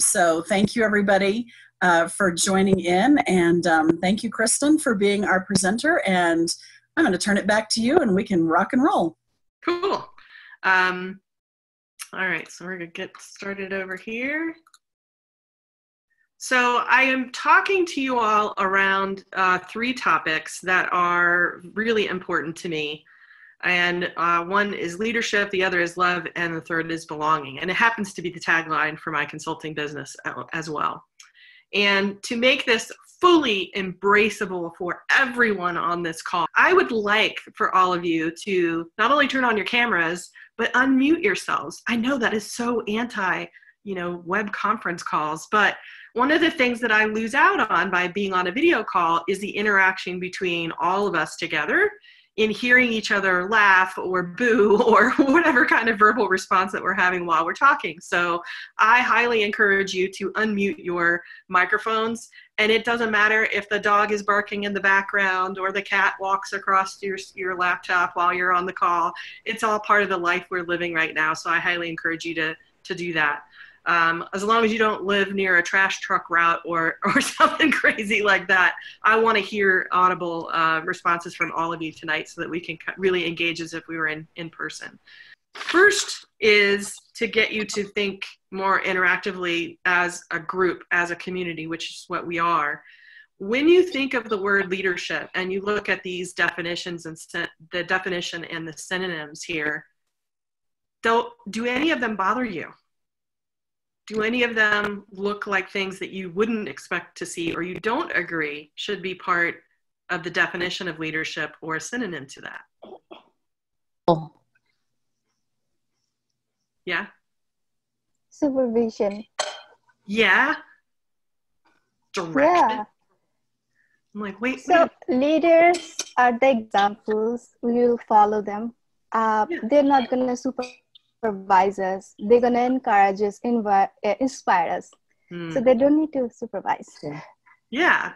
So thank you, everybody, for joining in. And thank you, Kristen, for being our presenter. And I'm going to turn it back to you, and we can rock and roll. Cool. All right, so we're going to get started over here. So I am talking to you all around three topics that are really important to me. And one is leadership, the other is love, and the third is belonging. And it happens to be the tagline for my consulting business as well. And to make this fully embraceable for everyone on this call, I would like for all of you to not only turn on your cameras, but unmute yourselves. I know that is so anti, web conference calls, but one of the things that I lose out on by being on a video call is the interaction between all of us together in hearing each other laugh or boo or whatever kind of verbal response that we're having while we're talking. So I highly encourage you to unmute your microphones, and it doesn't matter if the dog is barking in the background or the cat walks across your laptop while you're on the call. It's all part of the life we're living right now, so I highly encourage you to do that. As long as you don't live near a trash truck route or something crazy like that, I want to hear audible responses from all of you tonight so that we can really engage as if we were in person. First is to get you to think more interactively as a group, as a community, which is what we are. When you think of the word leadership and you look at these definitions and the definition and the synonyms here, do any of them bother you? Do any of them look like things that you wouldn't expect to see or you don't agree should be part of the definition of leadership or a synonym to that? Oh. Yeah? Supervision. Yeah? Direction. Yeah. I'm like, wait. So leaders are the examples. We'll follow them. Yeah. They're not going to supervise us. They're going to encourage us, inspire us. Hmm. So they don't need to supervise. Yeah.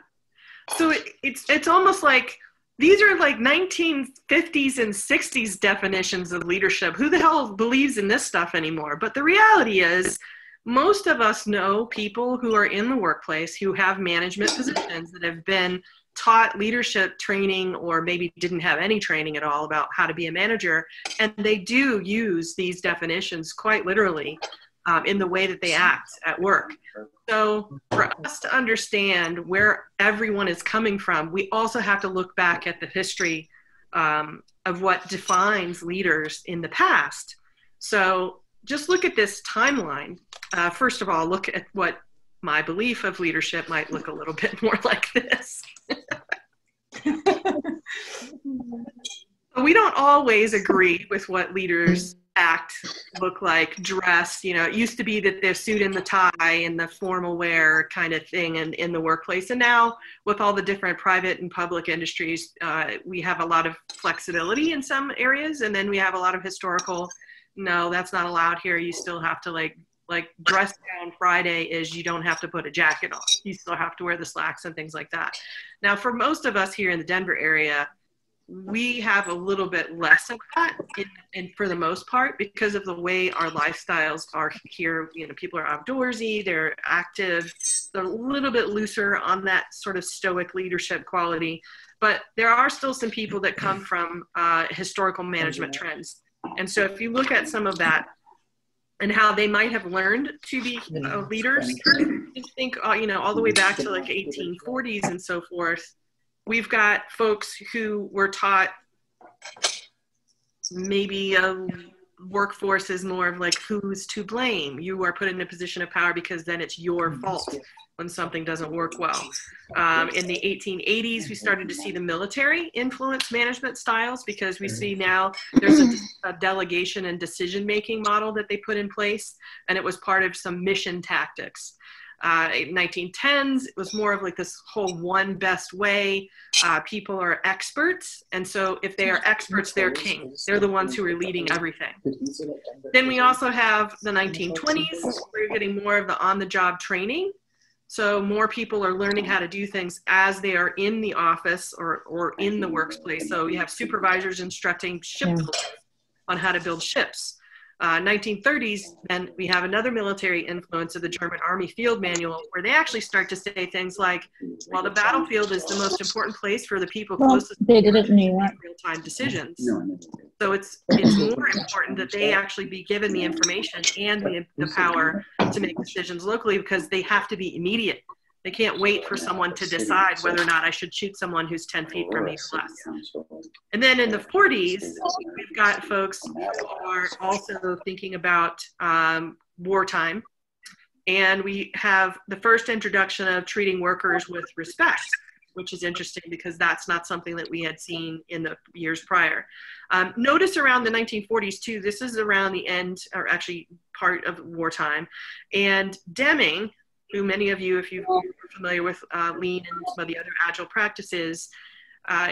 So it's almost like these are like 1950s and 60s definitions of leadership. Who the hell believes in this stuff anymore? But the reality is most of us know people who are in the workplace who have management positions that have been taught leadership training or maybe didn't have any training at all about how to be a manager, and they do use these definitions quite literally in the way that they act at work. So for us to understand where everyone is coming from, we also have to look back at the history of what defines leaders in the past. So just look at this timeline. First of all, look at what my belief of leadership might look a little bit more like this. We don't always agree with what leaders act, look like, dress. It used to be that the suit and the tie and the formal wear kind of thing in the workplace. And now with all the different private and public industries, we have a lot of flexibility in some areas. And then we have a lot of historical, no, that's not allowed here. You still have to like dress down Friday is you don't have to put a jacket on. You still have to wear the slacks and things like that. Now, for most of us here in the Denver area, we have a little bit less of that, and for the most part, because of the way our lifestyles are here, people are outdoorsy, they're active, they're a little bit looser on that sort of stoic leadership quality. But there are still some people that come from historical management trends. And so if you look at some of that, and how they might have learned to be leaders. Think, all the way back to like 1840s and so forth. We've got folks who were taught maybe a workforce is more of like, who's to blame? You are put in a position of power because then it's your fault when something doesn't work well. In the 1880s, we started to see the military influence management styles because we see now there's a delegation and decision-making model that they put in place, and it was part of some mission tactics. 1910s, it was more of like this whole one best way. People are experts, and so if they are experts, they're kings. They're the ones who are leading everything. Then we also have the 1920s, where you're getting more of the on-the-job training. So more people are learning how to do things as they are in the office or in the workplace. So you have supervisors instructing shipbuilders on how to build ships. 1930s, then we have another military influence of the German Army Field Manual, where they actually start to say things like, while the battlefield is the most important place for the people closest to real-time decisions. So it's more important that they actually be given the information and the power to make decisions locally, because they have to be immediate. They can't wait for someone to decide whether or not I should shoot someone who's 10 feet from me or less. And then in the 40s, we've got folks who are also thinking about wartime. And we have the first introduction of treating workers with respect, which is interesting because that's not something that we had seen in the years prior. Notice around the 1940s too, this is around the end, or actually part of wartime. And Deming, who many of you, if you're familiar with Lean and some of the other agile practices,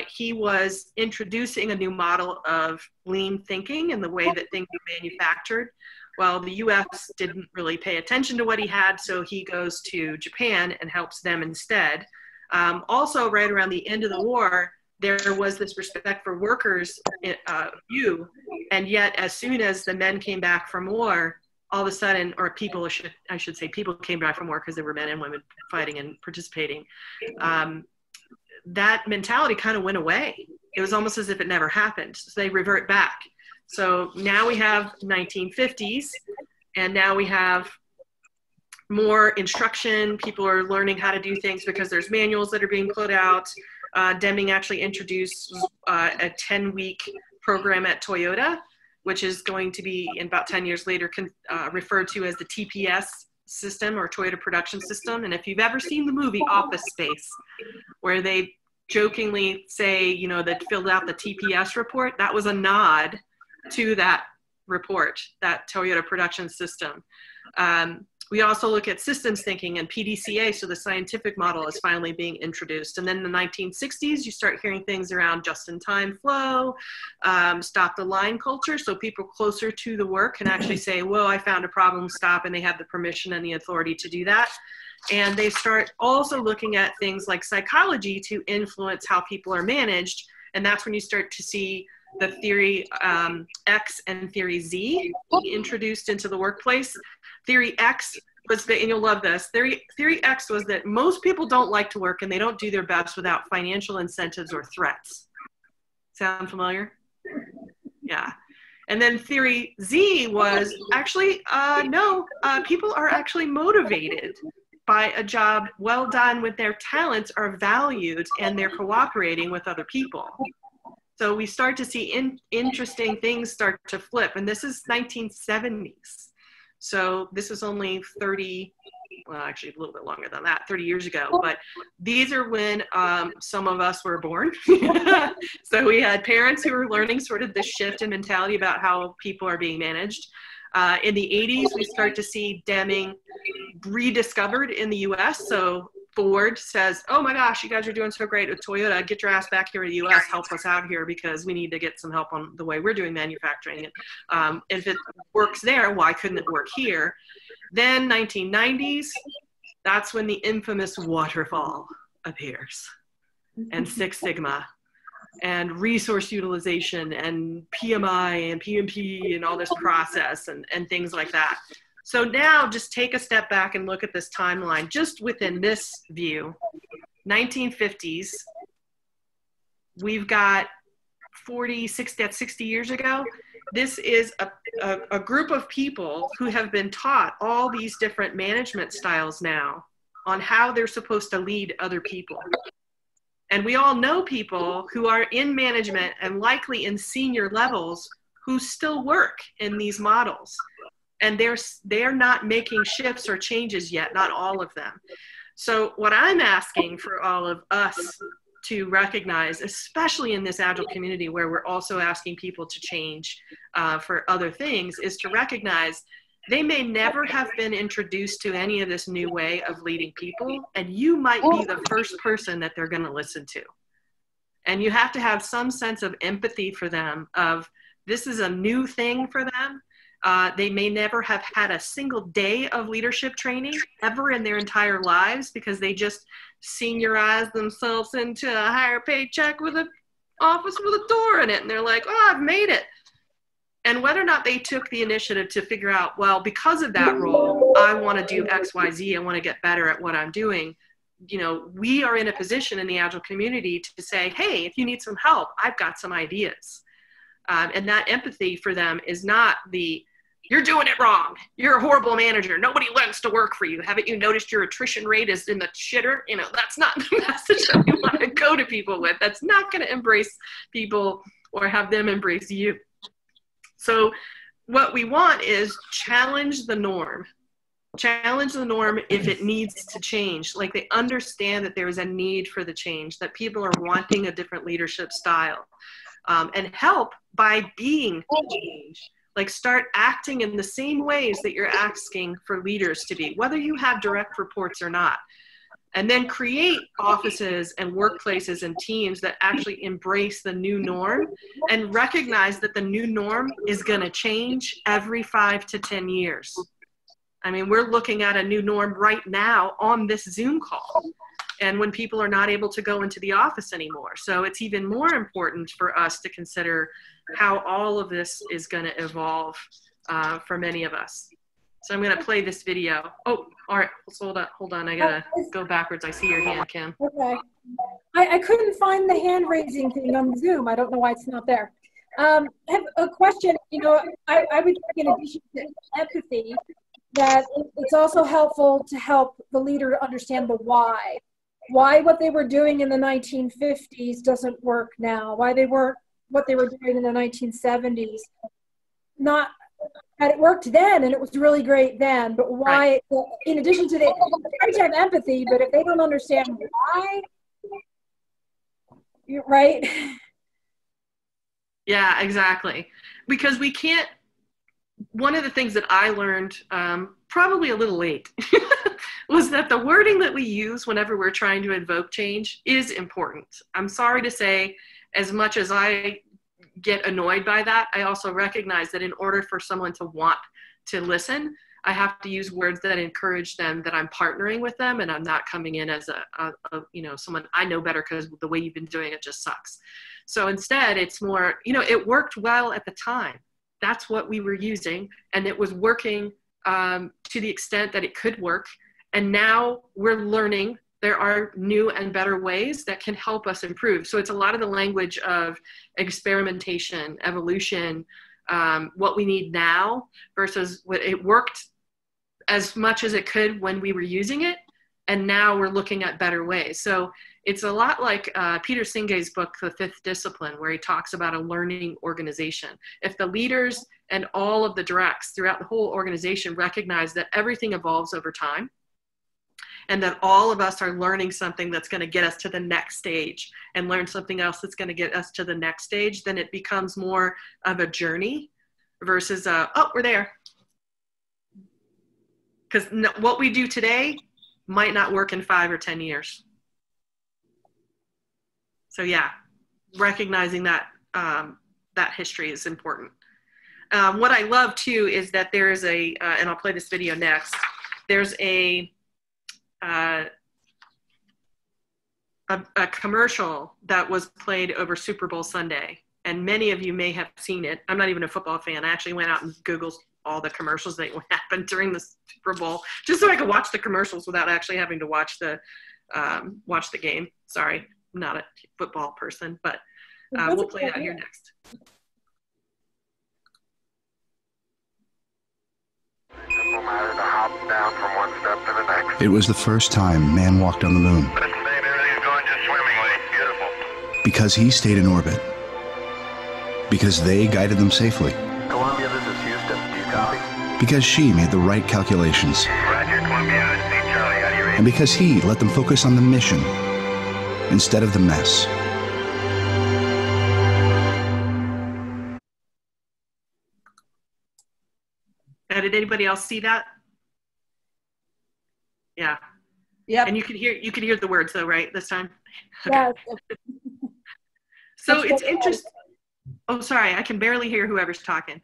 he was introducing a new model of Lean thinking and the way that things are manufactured. Well, the US didn't really pay attention to what he had, so he goes to Japan and helps them instead. Also, right around the end of the war, there was this respect for workers view, and yet as soon as the men came back from war, all of a sudden, or people, I should say, people came back from war because there were men and women fighting and participating. That mentality kind of went away. It was almost as if it never happened. So they revert back. So now we have 1950s, and now we have more instruction. People are learning how to do things because there's manuals that are being put out. Deming actually introduced a 10-week program at Toyota, which is going to be, in about 10 years later, referred to as the TPS system, or Toyota Production System. And if you've ever seen the movie Office Space, where they jokingly say, you know, that filled out the TPS report, that was a nod to that report, that Toyota Production System. We also look at systems thinking and PDCA, so the scientific model is finally being introduced. And then in the 1960s, you start hearing things around just-in-time flow, stop the line culture, so people closer to the work can actually say, whoa, I found a problem, stop, and they have the permission and the authority to do that. And they start also looking at things like psychology to influence how people are managed, and that's when you start to see the theory X and theory Z introduced into the workplace. Theory X was that, and you'll love this, theory X was that most people don't like to work and they don't do their best without financial incentives or threats. Sound familiar? Yeah. And then theory Z was actually, no, people are actually motivated by a job well done with their talents are valued and they're cooperating with other people. So we start to see interesting things start to flip. And this is 1970s. So this was only 30, well, actually a little bit longer than that, 30 years ago. But these are when some of us were born. So we had parents who were learning sort of the shift in mentality about how people are being managed. In the 80s, we start to see Deming rediscovered in the US. So Ford says, oh my gosh, you guys are doing so great with Toyota, get your ass back here to the US, help us out here because we need to get some help on the way we're doing manufacturing. If it works there, why couldn't it work here? Then 1990s, that's when the infamous waterfall appears, and Six Sigma and resource utilization and PMI and PMP and all this process and things like that. So now just take a step back and look at this timeline, just within this view, 1950s, we've got 60 years ago. This is a group of people who have been taught all these different management styles now on how they're supposed to lead other people. And we all know people who are in management and likely in senior levels who still work in these models. And they're not making shifts or changes yet, not all of them. So what I'm asking for all of us to recognize, especially in this agile community where we're also asking people to change for other things, is to recognize they may never have been introduced to any of this new way of leading people, and you might be the first person that they're gonna listen to. And you have to have some sense of empathy for them, of this is a new thing for them. They may never have had a single day of leadership training ever in their entire lives because they just seniorized themselves into a higher paycheck with an office with a door in it. And they're like, oh, I've made it. and whether or not they took the initiative to figure out, well, because of that role, I want to do X, Y, Z, I want to get better at what I'm doing. You know, we are in a position in the Agile community to say, hey, if you need some help, I've got some ideas. And that empathy for them is not the, you're doing it wrong, you're a horrible manager, nobody wants to work for you, haven't you noticed your attrition rate is in the shitter? You know, that's not the message that we want to go to people with. That's not going to embrace people or have them embrace you. So what we want is challenge the norm. Challenge the norm if it needs to change. Like, they understand that there is a need for the change, that people are wanting a different leadership style, and help by being changed. Like, start acting in the same ways that you're asking for leaders to be, whether you have direct reports or not. And then create offices and workplaces and teams that actually embrace the new norm and recognize that the new norm is going to change every 5 to 10 years. I mean, we're looking at a new norm right now on this Zoom call, and when people are not able to go into the office anymore. So it's even more important for us to consider how all of this is going to evolve for many of us. So I'm going to play this video. Oh, all right. Let's hold on. I got to go backwards. I see your hand, Kim. Okay. I couldn't find the hand raising thing on Zoom. I don't know why it's not there. I have a question. You know, I would think, in addition to empathy, that it's also helpful to help the leader to understand the why. Why what they were doing in the 1950s doesn't work now. Why they weren't what they were doing in the 1970s. Not that it worked then and it was really great then, but why, right. In addition to the great to have empathy, but if they don't understand why, you're right? Yeah, exactly. Because we can't, one of the things that I learned probably a little late was that the wording that we use whenever we're trying to invoke change is important. I'm sorry to say, as much as I get annoyed by that, I also recognize that in order for someone to want to listen, I have to use words that encourage them that I'm partnering with them and I'm not coming in as a you know, someone I know better because the way you've been doing it just sucks. So instead it's more, you know, it worked well at the time. That's what we were using, and it was working to the extent that it could work. And now we're learning there are new and better ways that can help us improve. So it's a lot of the language of experimentation, evolution, what we need now versus what it worked as much as it could when we were using it. And now we're looking at better ways. So it's a lot like Peter Singe's book, The Fifth Discipline, where he talks about a learning organization. If the leaders and all of the directs throughout the whole organization recognize that everything evolves over time and that all of us are learning something that's going to get us to the next stage and learn something else that's going to get us to the next stage, then it becomes more of a journey versus a, oh, we're there. Because what we do today might not work in 5 or 10 years. So yeah, recognizing that that history is important. What I love too is that there is a, and I'll play this video next. There's a commercial that was played over Super Bowl Sunday, and many of you may have seen it. I'm not even a football fan. I actually went out and Googled all the commercials that happened during the Super Bowl, just so I could watch the commercials without actually having to watch the game. Sorry, I'm not a football person, but we'll play it out here next. It was the first time man walked on the moon. But everything's going just swimmingly. Beautiful. Because he stayed in orbit. Because they guided them safely. Columbia, this is Houston. Do you copy? Because she made the right calculations. Roger, Columbia, this is Charlie. How do you read? And because he let them focus on the mission instead of the mess. Now, did anybody else see that? Yeah. Yeah. And you could hear the words though, right? This time. Okay. Yes. So it's interesting. Oh, sorry. I can barely hear whoever's talking.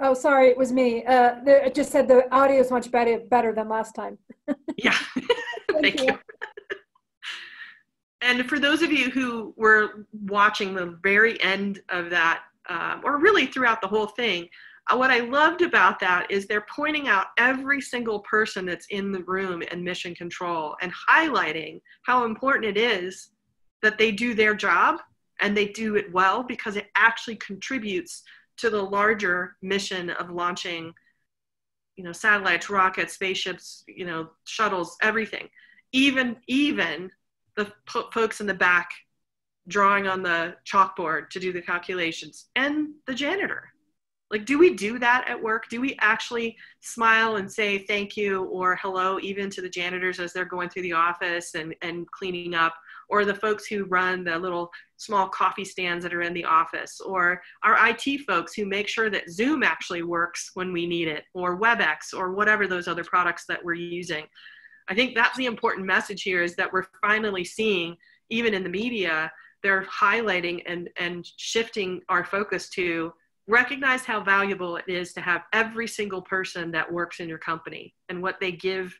Oh, sorry. It was me. It just said the audio is much better than last time. Yeah. Thank you. And for those of you who were watching the very end of that or really throughout the whole thing. What I loved about that is they're pointing out every single person that's in the room and mission control and highlighting how important it is that they do their job and they do it well, because it actually contributes to the larger mission of launching, you know, satellites, rockets, spaceships, you know, shuttles, everything. Even the folks in the back drawing on the chalkboard to do the calculations, and the janitor. Like, do we do that at work? Do we actually smile and say thank you or hello even to the janitors as they're going through the office and cleaning up, or the folks who run the little small coffee stands that are in the office, or our IT folks who make sure that Zoom actually works when we need it, or WebEx, or whatever those other products that we're using? I think that's the important message here, is that we're finally seeing, even in the media, they're highlighting and shifting our focus to recognize how valuable it is to have every single person that works in your company and what they give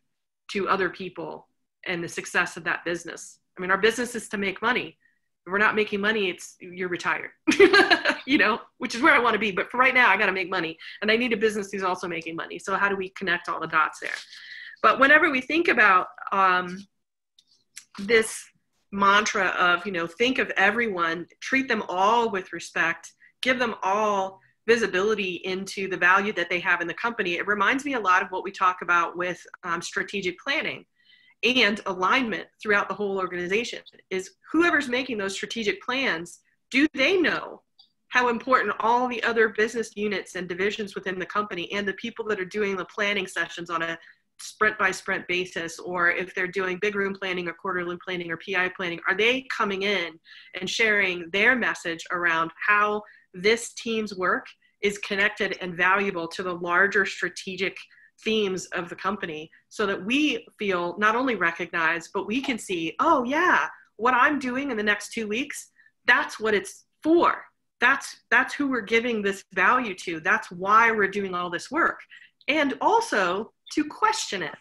to other people and the success of that business. I mean, our business is to make money. If we're not making money, it's you're retired, you know, which is where I want to be. But for right now, I got to make money, and I need a business who's also making money. So how do we connect all the dots there? But whenever we think about this mantra of, you know, think of everyone, treat them all with respect, give them all visibility into the value that they have in the company, it reminds me a lot of what we talk about with strategic planning and alignment throughout the whole organization, is whoever's making those strategic plans, do they know how important all the other business units and divisions within the company and the people that are doing the planning sessions on a sprint by sprint basis, or if they're doing big room planning or quarterly planning or PI planning, are they coming in and sharing their message around how this team's work is connected and valuable to the larger strategic themes of the company, so that we feel not only recognized, but we can see, oh yeah, what I'm doing in the next 2 weeks, that's what it's for. That's who we're giving this value to. That's why we're doing all this work. And also to question it,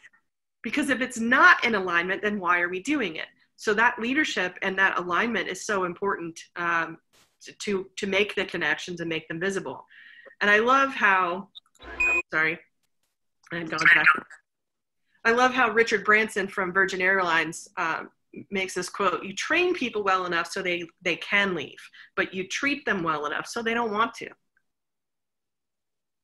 because if it's not in alignment, then why are we doing it? So that leadership and that alignment is so important to make the connections and make them visible. And I love how, sorry, I'm going back. I love how Richard Branson from Virgin Airlines makes this quote: "You train people well enough so they can leave, but you treat them well enough so they don't want to."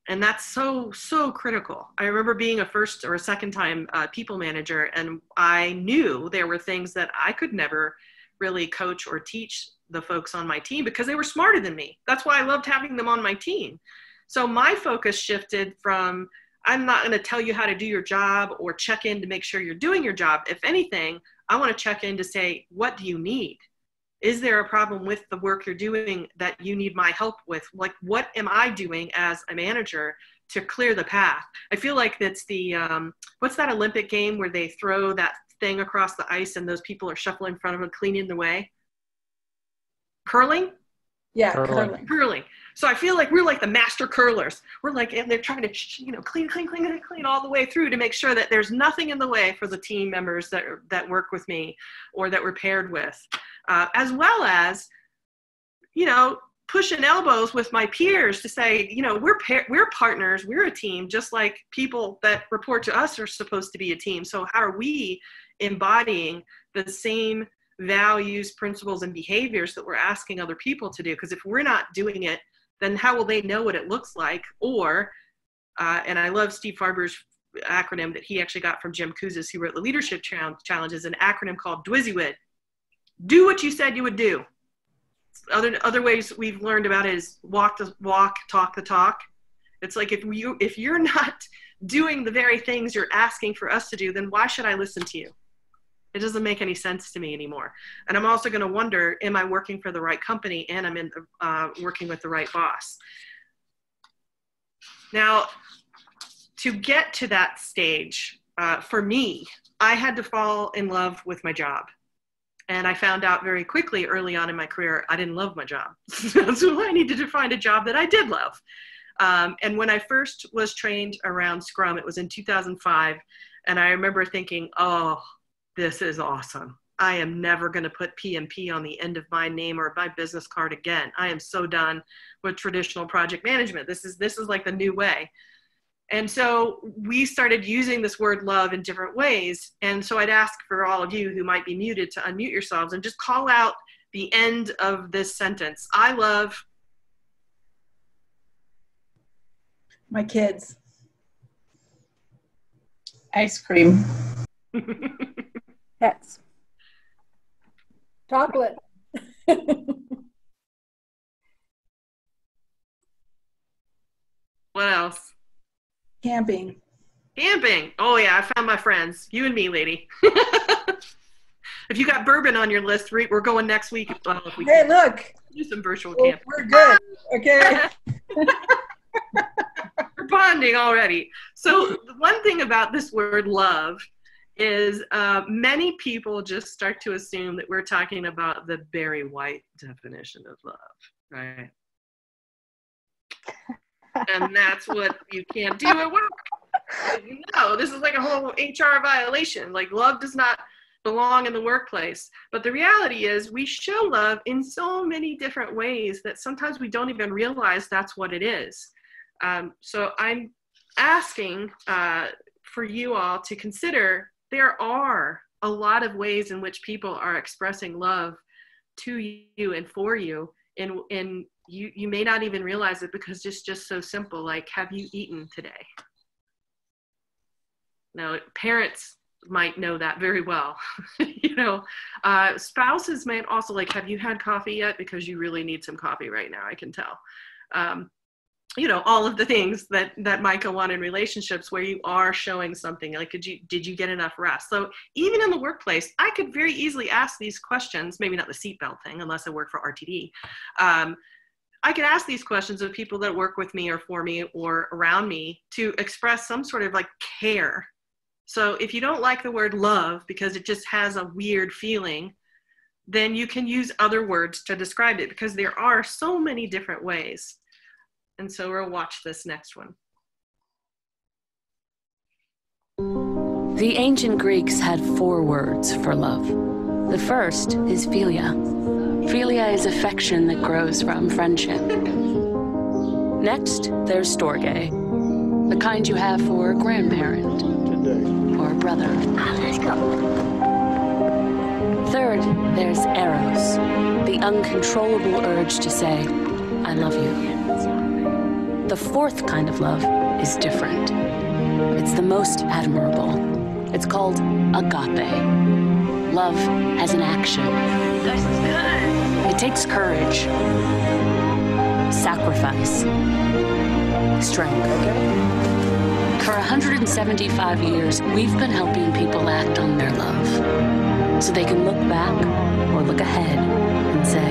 And that's so, so critical. I remember being a first or a second time people manager, and I knew there were things that I could never really coach or teach the folks on my team, because they were smarter than me. That's why I loved having them on my team. So my focus shifted from, I'm not going to tell you how to do your job or check in to make sure you're doing your job. If anything, I want to check in to say, what do you need? Is there a problem with the work you're doing that you need my help with? Like, what am I doing as a manager to clear the path? I feel like that's the, what's that Olympic game where they throw that thing across the ice and those people are shuffling in front of them, cleaning the way? Curling? Yeah, curling. So I feel like we're like the master curlers. We're like, and they're trying to, you know, clean all the way through to make sure that there's nothing in the way for the team members that work with me or that we're paired with, as well as, you know, pushing elbows with my peers to say, you know, we're partners, we're a team, just like people that report to us are supposed to be a team. So how are we embodying the same values, principles, and behaviors that we're asking other people to do? Because if we're not doing it, then how will they know what it looks like? Or, and I love Steve Farber's acronym that he actually got from Jim Kouzes, who wrote the Leadership Challenge, is an acronym called DWISIWIT. Do what you said you would do. Other ways we've learned about it is walk the walk, talk the talk. It's like, if you're not doing the very things you're asking for us to do, then why should I listen to you? It doesn't make any sense to me anymore. And I'm also going to wonder, am I working for the right company, and I'm working with the right boss? Now, to get to that stage, for me, I had to fall in love with my job. And I found out very quickly early on in my career, I didn't love my job. So I needed to find a job that I did love. And when I first was trained around Scrum, it was in 2005. And I remember thinking, oh, this is awesome. I am never going to put PMP on the end of my name or my business card again. I am so done with traditional project management. This is like the new way. And so we started using this word love in different ways. And so I'd ask for all of you who might be muted to unmute yourselves and just call out the end of this sentence. I love my kids. Ice cream. Pets. Chocolate. What else? Camping. Camping. Oh yeah, I found my friends. You and me, lady. If you got bourbon on your list, we're going next week. Well, if we hey, look. Do some virtual camping. We're good. Okay. We're bonding already. So one thing about this word love is many people just start to assume that we're talking about the Barry White definition of love, right? And that's what you can't do at work. No, this is like a whole HR violation. Like, love does not belong in the workplace. But the reality is we show love in so many different ways that sometimes we don't even realize that's what it is. So I'm asking for you all to consider there are a lot of ways in which people are expressing love to you and for you. And you may not even realize it because it's just so simple. Like, have you eaten today? Now, parents might know that very well. Spouses might also, like, have you had coffee yet? Because you really need some coffee right now, I can tell. All of the things that might go on in relationships where you are showing something, like, did you get enough rest? So even in the workplace, I could very easily ask these questions, maybe not the seatbelt thing, unless I work for RTD. I could ask these questions of people that work with me or for me or around me to express some sort of like care. So if you don't like the word love because it just has a weird feeling, then you can use other words to describe it because there are so many different ways. And so we'll watch this next one. The ancient Greeks had 4 words for love. The first is philia. Philia is affection that grows from friendship. Next, there's storge, the kind you have for a grandparent or a brother. Third, there's eros, the uncontrollable urge to say, I love you. The fourth kind of love is different. It's the most admirable. It's called agape. Love as an action. That's good. It takes courage, sacrifice, strength. Okay. For 175 years, we've been helping people act on their love so they can look back or look ahead and say,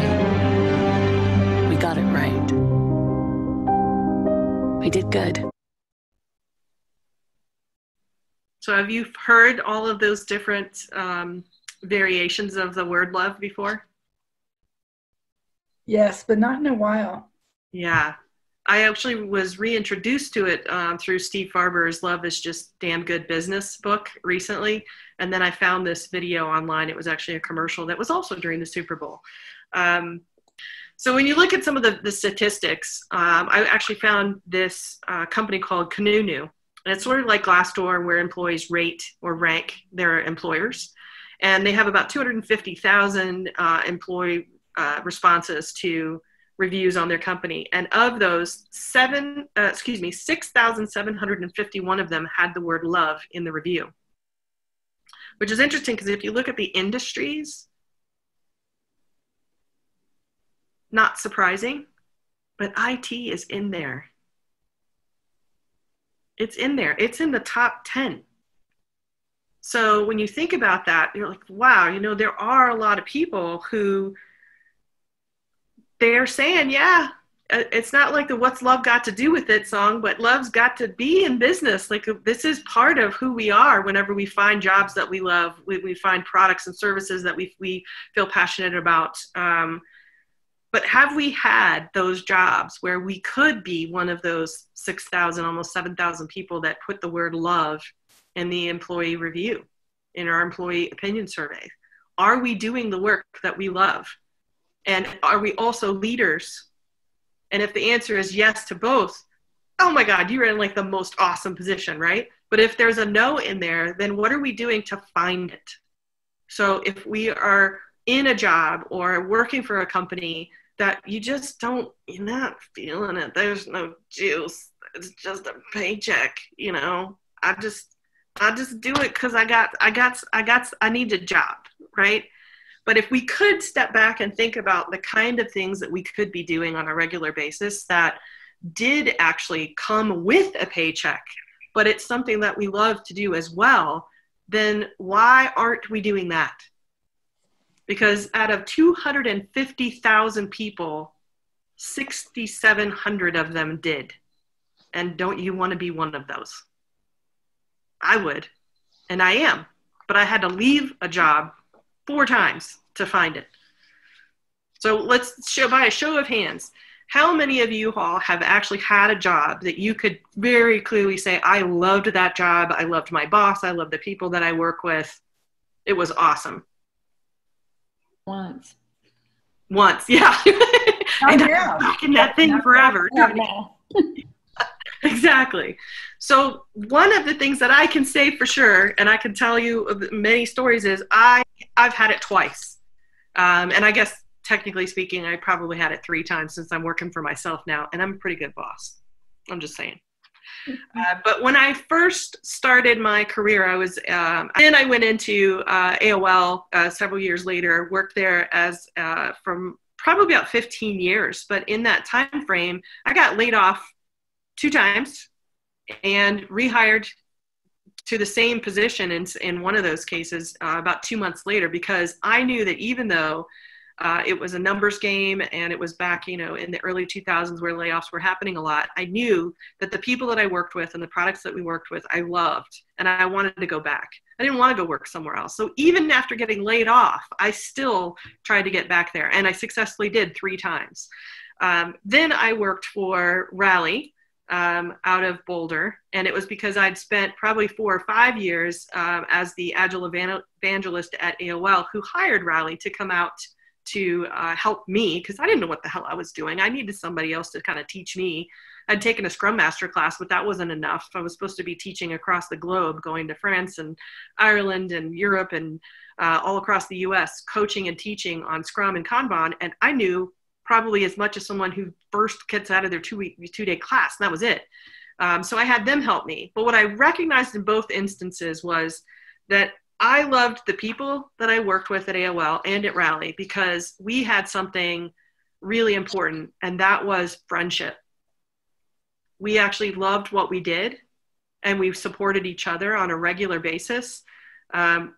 we got it right. I did good. So have you heard all of those different variations of the word love before? Yes, but not in a while. Yeah. I actually was reintroduced to it through Steve Farber's Love is Just Damn Good Business book recently. And then I found this video online. It was actually a commercial that was also during the Super Bowl. So when you look at some of the statistics, I actually found this company called Kununu, and it's sort of like Glassdoor where employees rate or rank their employers. And they have about 250,000 employee responses to reviews on their company. And of those 6,751 of them had the word love in the review, which is interesting because if you look at the industries, not surprising, but IT is in there. It's in there. It's in the top 10. So when you think about that, you're like, wow, there are a lot of people who they're saying, yeah, it's not like the What's Love Got to Do With It song, but love's got to be in business. Like, this is part of who we are whenever we find jobs that we love, we find products and services that we feel passionate about. But have we had those jobs where we could be one of those 6,000, almost 7,000 people that put the word love in the employee review, in our employee opinion survey? Are we doing the work that we love? And are we also leaders? And if the answer is yes to both, oh my God, you're in like the most awesome position, right? But if there's a no in there, then what are we doing to find it? So if we are in a job or working for a company that you just don't, you're not feeling it, there's no juice, it's just a paycheck, you know, I just do it because I need a job, right? But if we could step back and think about the kind of things that we could be doing on a regular basis that did actually come with a paycheck, but it's something that we love to do as well, then why aren't we doing that? Because out of 250,000 people, 6,700 of them did. And don't you want to be one of those? I would, and I am, but I had to leave a job 4 times to find it. So let's show, by a show of hands, how many of you all have actually had a job that you could very clearly say, I loved that job, I loved my boss, I loved the people that I work with, it was awesome? Once, yeah. And I'm stuck in that thing forever. Exactly. So one of the things that I can say for sure, and I can tell you many stories, is I've had it twice. And I guess technically speaking, I probably had it 3 times since I'm working for myself now, and I'm a pretty good boss. I'm just saying. But when I first started my career, I was, then I went into AOL several years later, worked there as from probably about 15 years. But in that time frame, I got laid off 2 times and rehired to the same position in one of those cases about 2 months later, because I knew that even though it was a numbers game, and it was back, you know, in the early 2000s where layoffs were happening a lot, I knew that the people that I worked with and the products that we worked with, I loved, and I wanted to go back. I didn't want to go work somewhere else. So even after getting laid off, I still tried to get back there, and I successfully did 3 times. Then I worked for Rally out of Boulder, and it was because I'd spent probably 4 or 5 years as the Agile evangelist at AOL, who hired Rally to come out to help me, because I didn't know what the hell I was doing. I needed somebody else to kind of teach me. I'd taken a Scrum Master class, but that wasn't enough. I was supposed to be teaching across the globe, going to France and Ireland and Europe and all across the US, coaching and teaching on Scrum and Kanban. And I knew probably as much as someone who first gets out of their two-day class, and that was it. So I had them help me. But what I recognized in both instances was that I loved the people that I worked with at AOL and at Rally, because we had something really important, and that was friendship. We actually loved what we did, and we supported each other on a regular basis.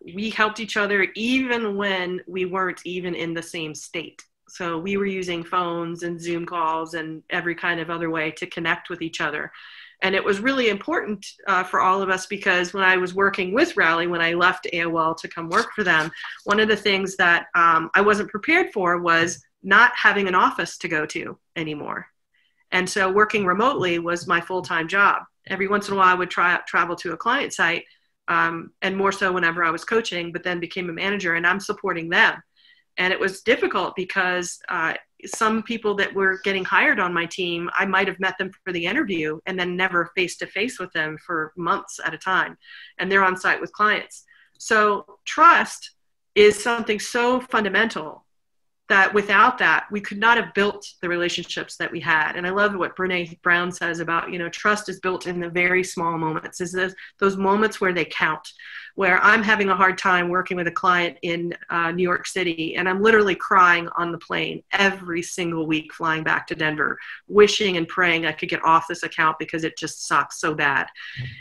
We helped each other even when we weren't even in the same state. So we were using phones and Zoom calls and every kind of other way to connect with each other. And it was really important for all of us, because when I was working with Rally, when I left AOL to come work for them, one of the things that I wasn't prepared for was not having an office to go to anymore. And so working remotely was my full-time job. Every once in a while, I would travel to a client site, and more so whenever I was coaching, but then became a manager, and I'm supporting them. And it was difficult because some people that were getting hired on my team, I might have met them for the interview and then never face-to-face with them for months at a time. And they're on site with clients. So trust is something so fundamental that without that, we could not have built the relationships that we had. And I love what Brené Brown says about, you know, trust is built in the very small moments, is those moments where they count, where I'm having a hard time working with a client in New York City, and I'm literally crying on the plane every single week flying back to Denver, wishing and praying I could get off this account because it just sucks so bad.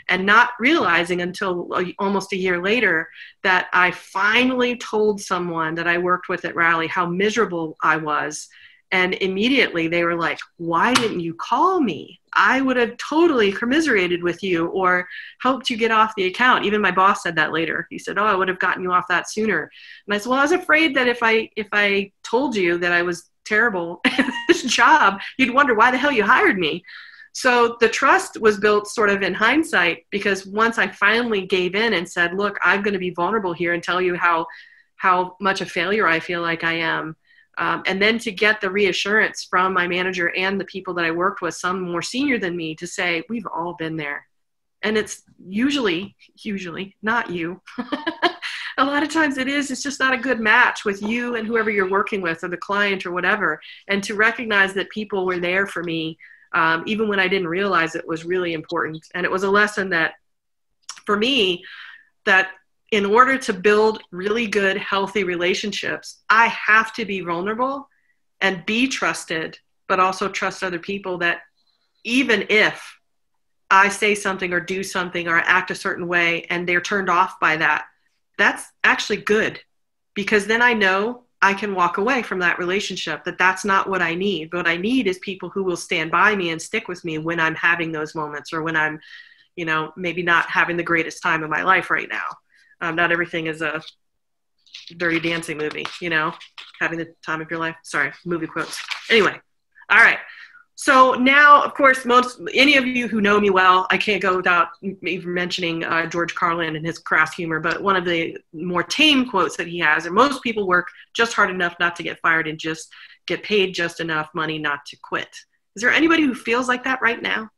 And not realizing until almost a year later that I finally told someone that I worked with at Rally how miserable I was, and immediately they were like, why didn't you call me? I would have totally commiserated with you or helped you get off the account. Even my boss said that later. He said, oh, I would have gotten you off that sooner. And I said, well, I was afraid that if I told you that I was terrible at this job, you'd wonder why the hell you hired me. So the trust was built sort of in hindsight, because once I finally gave in and said, look, I'm going to be vulnerable here and tell you how how much a failure I feel like I am. And then to get the reassurance from my manager and the people that I worked with, some more senior than me, to say, we've all been there. And it's usually not you. A lot of times it is, it's just not a good match with you and whoever you're working with or the client or whatever. And to recognize that people were there for me, even when I didn't realize it, was really important. And it was a lesson that for me, that in order to build really good, healthy relationships, I have to be vulnerable and be trusted, but also trust other people that even if I say something or do something or act a certain way and they're turned off by that, that's actually good, because then I know I can walk away from that relationship, that that's not what I need. What I need is people who will stand by me and stick with me when I'm having those moments, or when I'm, you know, maybe not having the greatest time of my life right now. Not everything is a Dirty Dancing movie, you know, having the time of your life. Sorry, movie quotes. Anyway, all right. So now, of course, any of you who know me well, I can't go without even mentioning George Carlin and his crass humor, but one of the more tame quotes that he has, and most people work just hard enough not to get fired and just get paid just enough money not to quit. Is there anybody who feels like that right now?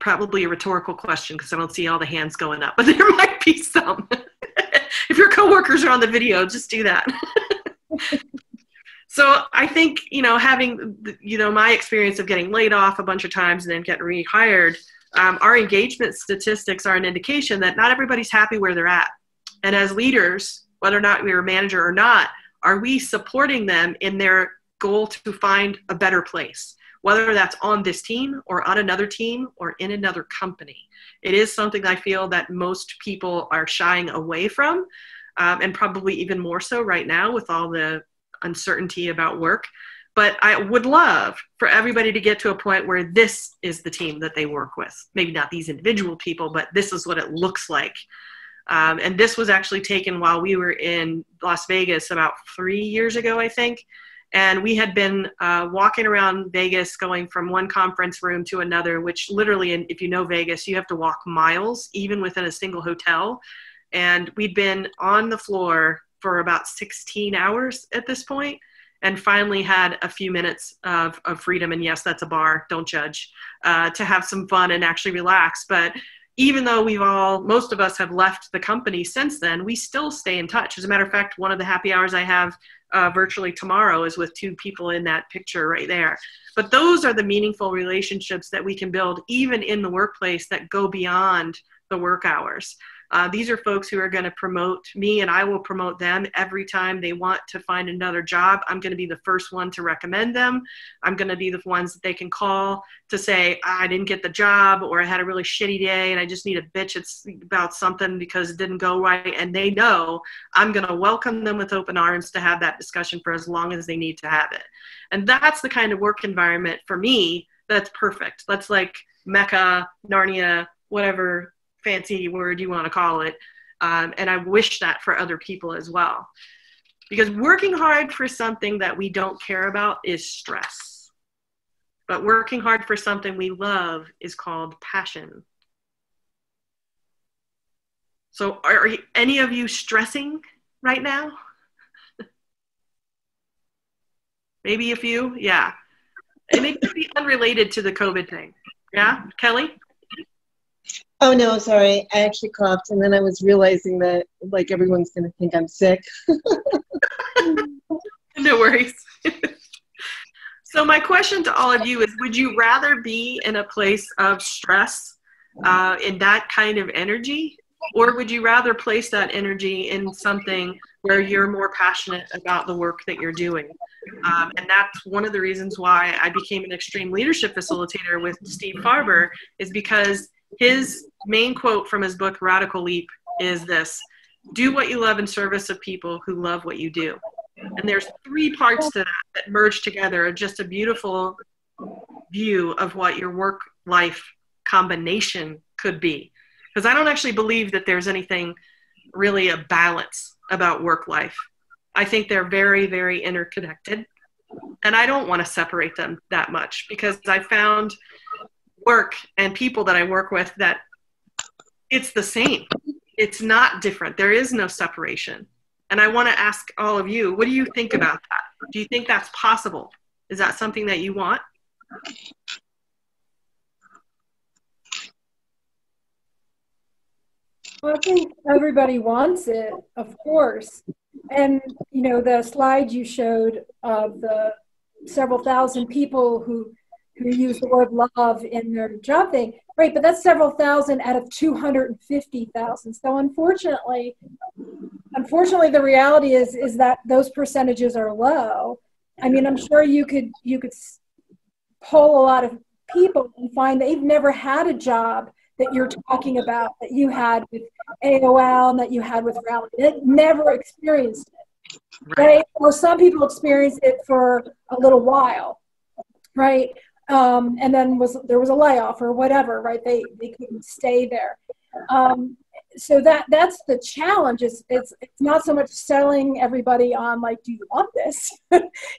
Probably a rhetorical question, because I don't see all the hands going up, but there might be some. If your coworkers are on the video, just do that. So I think, you know, having, you know, my experience of getting laid off a bunch of times and then getting rehired, our engagement statistics are an indication that not everybody's happy where they're at. And as leaders, whether or not we're a manager or not, are we supporting them in their goal to find a better place? Whether that's on this team or on another team or in another company. It is something I feel that most people are shying away from, and probably even more so right now with all the uncertainty about work. But I would love for everybody to get to a point where this is the team that they work with. Maybe not these individual people, but this is what it looks like. And this was actually taken while we were in Las Vegas about 3 years ago, I think. And we had been walking around Vegas, going from one conference room to another, which literally, if you know Vegas, you have to walk miles, even within a single hotel. And we'd been on the floor for about 16 hours at this point, and finally had a few minutes of freedom. And yes, that's a bar, don't judge, to have some fun and actually relax. But even though most of us have left the company since then, we still stay in touch. As a matter of fact, one of the happy hours I have virtually tomorrow is with two people in that picture right there. But those are the meaningful relationships that we can build even in the workplace that go beyond the work hours. These are folks who are going to promote me, and I will promote them every time they want to find another job. I'm going to be the first one to recommend them. I'm going to be the ones that they can call to say, I didn't get the job, or I had a really shitty day and I just need a bitch about something because it didn't go right. And they know I'm going to welcome them with open arms to have that discussion for as long as they need to have it. And that's the kind of work environment for me that's perfect. That's like Mecca, Narnia, whatever fancy word you want to call it. And I wish that for other people as well. Because working hard for something that we don't care about is stress. But working hard for something we love is called passion. So are any of you stressing right now? Maybe a few, yeah. And it could be unrelated to the COVID thing. Yeah, Kelly? Oh no, sorry. I actually coughed, and then I was realizing that like everyone's going to think I'm sick. No worries. So my question to all of you is, would you rather be in a place of stress, in that kind of energy? Or would you rather place that energy in something where you're more passionate about the work that you're doing? And that's one of the reasons why I became an extreme leadership facilitator with Steve Farber, is because his main quote from his book, Radical Leap, is this: do what you love in service of people who love what you do. And there's three parts to that that merge together are just a beautiful view of what your work-life combination could be. Because I don't actually believe that there's anything really a balance about work life. I think they're very, very interconnected. And I don't want to separate them that much, because I found work and people that I work with that it's the same. It's not different. There is no separation. And I want to ask all of you, what do you think about that? Do you think that's possible? Is that something that you want? I think everybody wants it, of course. And, you know, the slide you showed of the several thousand people who use the word love in their job thing, right? But that's several thousand out of 250,000. So unfortunately, the reality is that those percentages are low. I mean, I'm sure you could poll a lot of people and find they've never had a job that you're talking about, that you had with AOL and that you had with Rally. They never experienced it, right? Well, some people experienced it for a little while, right? And then there was a layoff or whatever, right? They couldn't stay there. So that's the challenge. It's not so much selling everybody on, like, do you want this?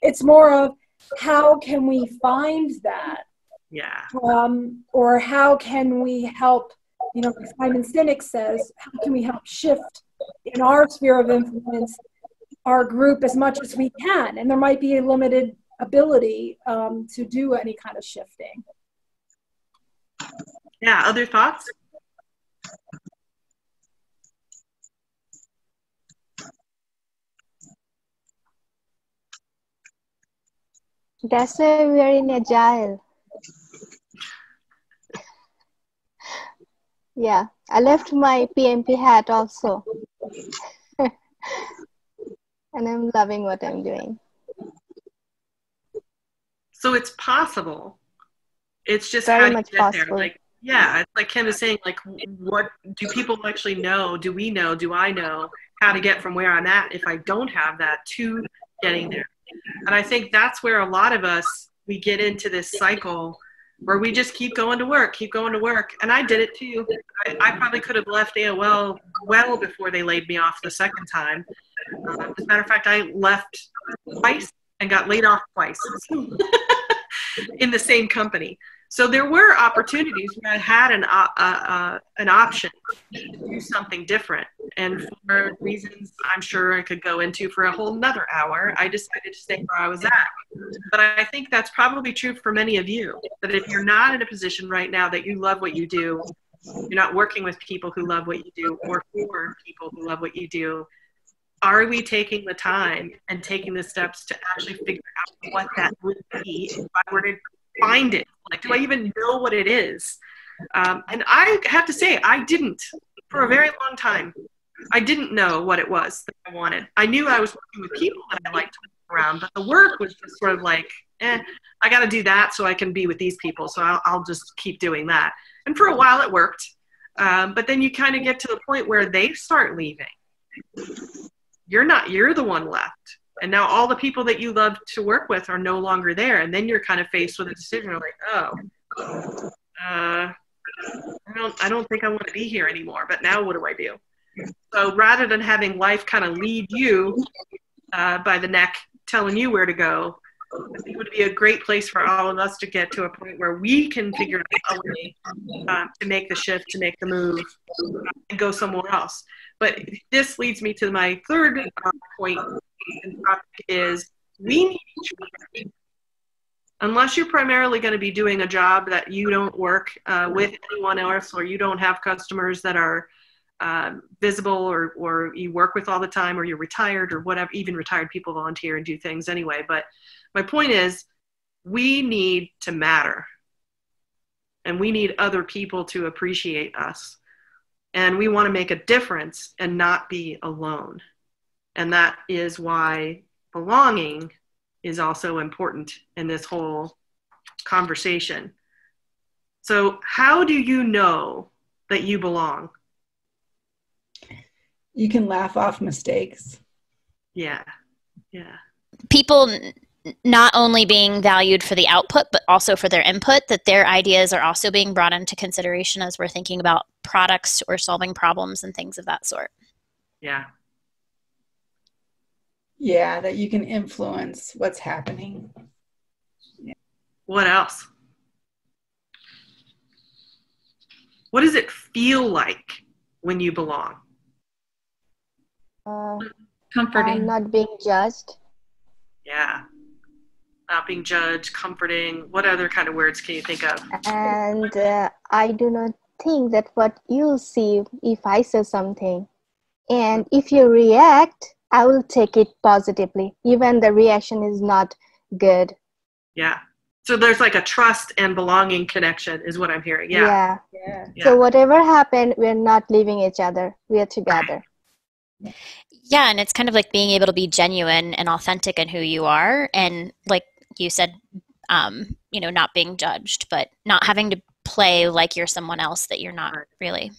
It's more of how can we find that? Yeah. Or how can we help, you know, Simon Sinek says, how can we help shift in our sphere of influence, our group, as much as we can? And there might be a limited ability to do any kind of shifting. Yeah, other thoughts? That's why we are in Agile. Yeah, I left my PMP hat also. And I'm loving what I'm doing. So it's possible. It's just how to get there. Like, yeah, it's like Kim is saying, like, what do people actually know? Do we know? Do I know how to get from where I'm at if I don't have that to getting there? And I think that's where a lot of us, we get into this cycle where we just keep going to work. And I did it too. I probably could have left AOL well before they laid me off the second time. As a matter of fact, I left twice and got laid off twice in the same company. So there were opportunities where I had an option to do something different. And for reasons I'm sure I could go into for a whole nother hour, I decided to stay where I was at. But I think that's probably true for many of you, that if you're not in a position right now that you love what you do, you're not working with people who love what you do or for people who love what you do, are we taking the time and taking the steps to actually figure out what that would be if I were to find it? Like, do I even know what it is? And I have to say, I didn't for a very long time. I didn't know what it was that I wanted. I knew I was working with people that I liked to work around, but the work was just sort of like, I got to do that so I can be with these people. So I'll just keep doing that. And for a while it worked. But then you kind of get to the point where they start leaving. You're the one left. And now all the people that you love to work with are no longer there. And then you're kind of faced with a decision. You're like, oh, I don't think I want to be here anymore, but now what do I do? So rather than having life kind of lead you by the neck, telling you where to go, it would be a great place for all of us to get to a point where we can figure out a way to make the shift, to make the move, and go somewhere else. But this leads me to my third point, is we need each other. Unless you're primarily going to be doing a job that you don't work with anyone else, or you don't have customers that are visible, or you work with all the time, or you're retired, or whatever. Even retired people volunteer and do things anyway. But my point is, we need to matter, and we need other people to appreciate us, and we want to make a difference and not be alone. And that is why belonging is also important in this whole conversation. So how do you know that you belong? You can laugh off mistakes. Yeah, yeah. People not only being valued for the output, but also for their input, that their ideas are also being brought into consideration as we're thinking about products or solving problems and things of that sort. Yeah. Yeah, that you can influence what's happening. Yeah. What else? What does it feel like when you belong? Comforting. Not being judged. Yeah. Not being judged, comforting. What other kind of words can you think of? And I do not think that what you'll see if I say something. And if you react, I will take it positively, even the reaction is not good. Yeah. So there's like a trust and belonging connection is what I'm hearing. Yeah. Yeah. Yeah. So whatever happened, we're not leaving each other. We are together. Right. Yeah. And it's kind of like being able to be genuine and authentic in who you are. And like you said, you know, not being judged, but not having to play like you're someone else that you're not really.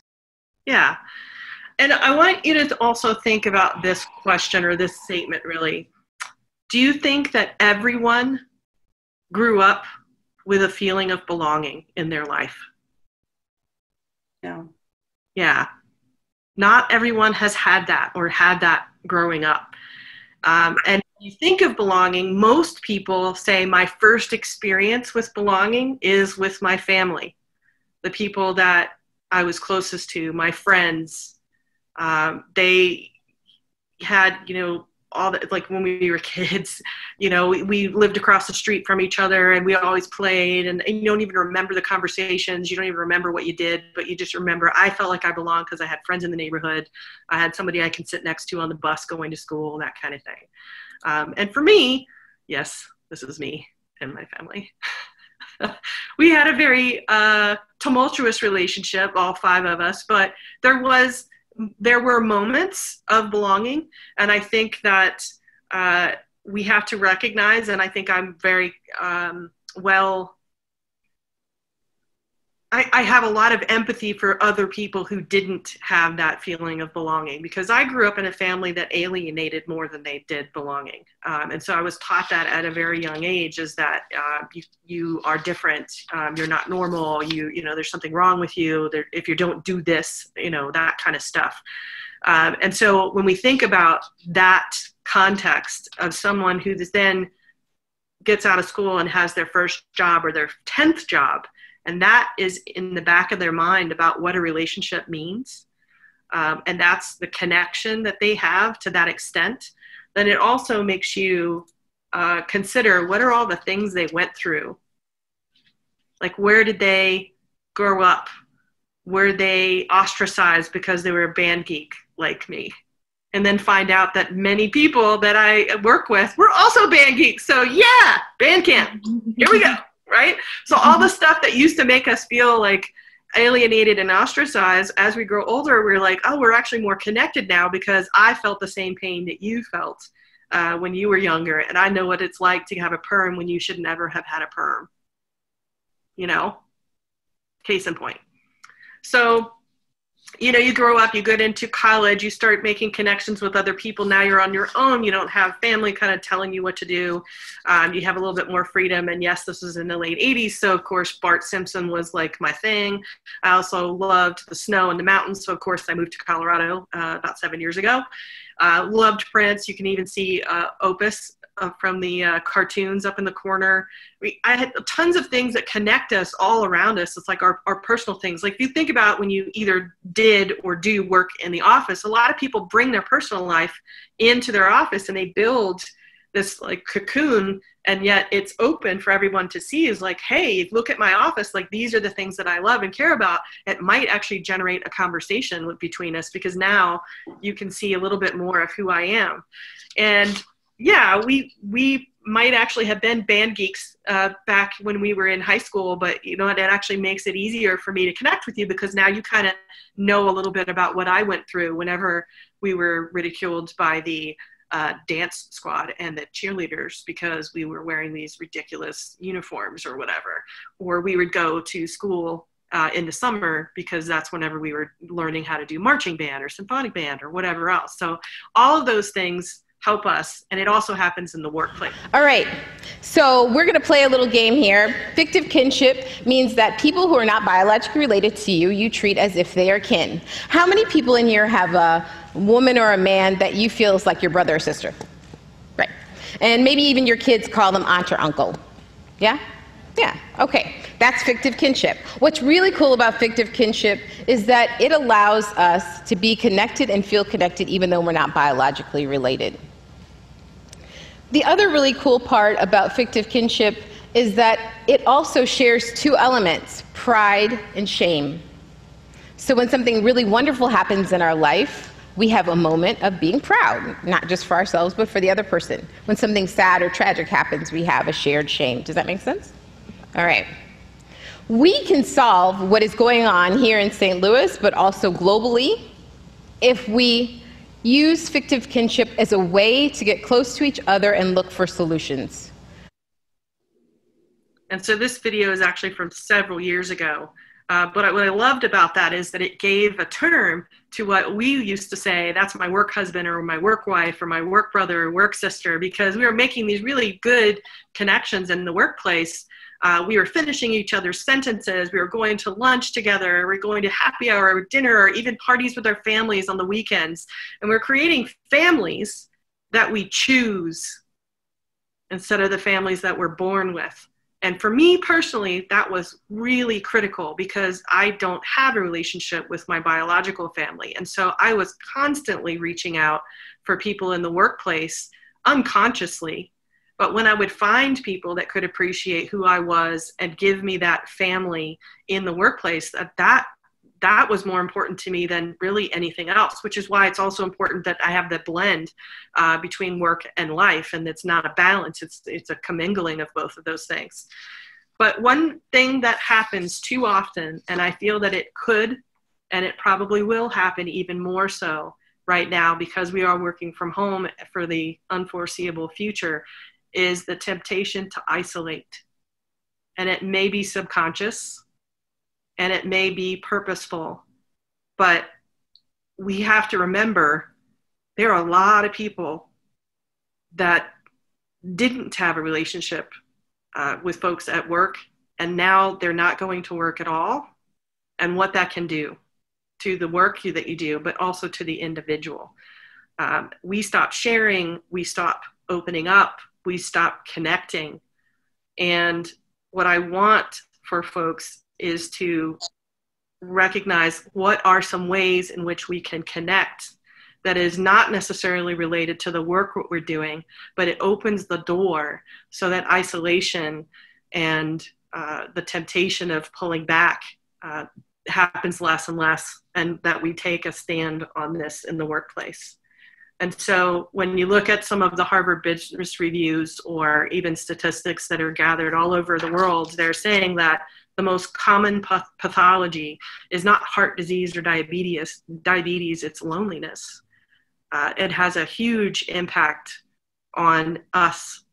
Yeah. And I want you to also think about this question or this statement really. Do you think that everyone grew up with a feeling of belonging in their life? No. Yeah. Not everyone has had that or had that growing up. And when you think of belonging, most people say my first experience with belonging is with my family, the people that I was closest to, my friends. They had, you know, all that, like when we were kids, you know, we lived across the street from each other and we always played, and you don't even remember the conversations. You don't even remember what you did, but you just remember I felt like I belonged because I had friends in the neighborhood. I had somebody I can sit next to on the bus going to school, that kind of thing. And for me, yes, this is me and my family. We had a very tumultuous relationship, all five of us, but there were moments of belonging, and I think that we have to recognize, and I think I'm very I have a lot of empathy for other people who didn't have that feeling of belonging, because I grew up in a family that alienated more than they did belonging. And so I was taught that at a very young age, is that you are different, you're not normal, you know, there's something wrong with you, if you don't do this, you know, that kind of stuff. And so when we think about that context of someone who then gets out of school and has their first job or their 10th job, and that is in the back of their mind about what a relationship means. And that's the connection that they have to that extent. Then it also makes you consider, what are all the things they went through? Like, where did they grow up? Were they ostracized because they were a band geek like me? And then find out that many people that I work with were also band geeks. So yeah, band camp, here we go. Right? So all the stuff that used to make us feel like alienated and ostracized, as we grow older, we're like, oh, we're actually more connected now because I felt the same pain that you felt when you were younger. And I know what it's like to have a perm when you should never have had a perm, you know, case in point. So, you know, you grow up, you get into college, you start making connections with other people. Now you're on your own. You don't have family kind of telling you what to do. You have a little bit more freedom. And yes, this was in the late 80s. So of course, Bart Simpson was like my thing. I also loved the snow and the mountains. So of course I moved to Colorado about 7 years ago. Loved Prince. You can even see Opus from the cartoons up in the corner. I had tons of things that connect us all around us. It's like our personal things. Like if you think about when you either did or do work in the office, a lot of people bring their personal life into their office and they build this like cocoon, and yet it's open for everyone to see, is like, hey, look at my office. Like these are the things that I love and care about. It might actually generate a conversation between us because now you can see a little bit more of who I am. And yeah, we might actually have been band geeks back when we were in high school, but you know, that actually makes it easier for me to connect with you because now you kind of know a little bit about what I went through whenever we were ridiculed by the dance squad and the cheerleaders because we were wearing these ridiculous uniforms or whatever, or we would go to school in the summer because that's whenever we were learning how to do marching band or symphonic band or whatever else. So all of those things help us, and it also happens in the workplace. All right, so we're gonna play a little game here. Fictive kinship means that people who are not biologically related to you, you treat as if they are kin. How many people in here have a woman or a man that you feel is like your brother or sister? Right, and maybe even your kids call them aunt or uncle. Yeah? Yeah, okay. That's fictive kinship. What's really cool about fictive kinship is that it allows us to be connected and feel connected even though we're not biologically related. The other really cool part about fictive kinship is that it also shares two elements, pride and shame. So when something really wonderful happens in our life, we have a moment of being proud, not just for ourselves, but for the other person. When something sad or tragic happens, we have a shared shame. Does that make sense? All right. We can solve what is going on here in St. Louis, but also globally, if we use fictive kinship as a way to get close to each other and look for solutions. And so this video is actually from several years ago. But what I loved about that is that it gave a term to what we used to say, that's my work husband or my work wife or my work brother or work sister, because we were making these really good connections in the workplace. We were finishing each other's sentences. We were going to lunch together. We were going to happy hour or dinner or even parties with our families on the weekends. And we're creating families that we choose instead of the families that we're born with. And for me personally, that was really critical because I don't have a relationship with my biological family. And so I was constantly reaching out for people in the workplace unconsciously. But when I would find people that could appreciate who I was and give me that family in the workplace, that was more important to me than really anything else, which is why it's also important that I have that blend between work and life, and it's not a balance, it's a commingling of both of those things. But one thing that happens too often, and I feel that it could, and it probably will happen even more so right now because we are working from home for the unforeseeable future, is the temptation to isolate. And it may be subconscious, and it may be purposeful, but we have to remember there are a lot of people that didn't have a relationship with folks at work, and now they're not going to work at all, and what that can do to the work that you do, but also to the individual. We stop sharing, we stop opening up, we stop connecting. And what I want for folks is to recognize what are some ways in which we can connect that is not necessarily related to the work what we're doing, but it opens the door so that isolation and the temptation of pulling back happens less and less, and that we take a stand on this in the workplace. And so when you look at some of the Harvard Business Reviews or even statistics that are gathered all over the world, they're saying that the most common pathology is not heart disease or diabetes, it's loneliness. It has a huge impact on us